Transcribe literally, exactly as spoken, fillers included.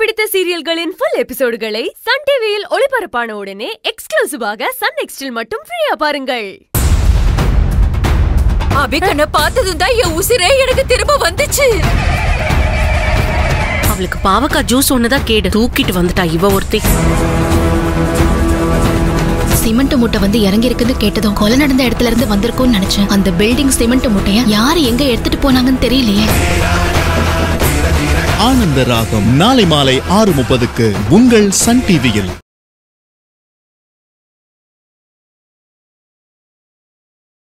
பிடித்த சீரியல்களின் full எபிசோடுகளை Sun T V-யில் ஒளிபரப்பான உடனே எக்ஸ்க்ளூசிவாக Sun Next-இல் மட்டும் ஃப்ரீயா பாருங்கள். அபிகண்ண பார்த்ததும் தான் என் உசிரே எனக்கு திரும்ப வந்துச்சு. அவளுக்கு பாவக்கா ஜூஸ் ஒண்ணு தான் கேடு. தூக்கிட்டு வந்துட்டா இவ ஒருத்தி. சிமெண்ட் மூட்டை வந்து இறங்கி இருக்குன்னு கேட்டதும் கொலை நடந்த இடத்துல இருந்து வந்திருக்கும்னு நினைச்சேன். அந்த பில்டிங் சிமெண்ட் மூட்டைய யார் எங்க எடுத்துட்டு போனாங்கன்னு தெரியலையே. ஆனந்த ராகம் நாளை மாலை ஆறு முப்பதுக்கு உங்கள் சன் டிவியில்.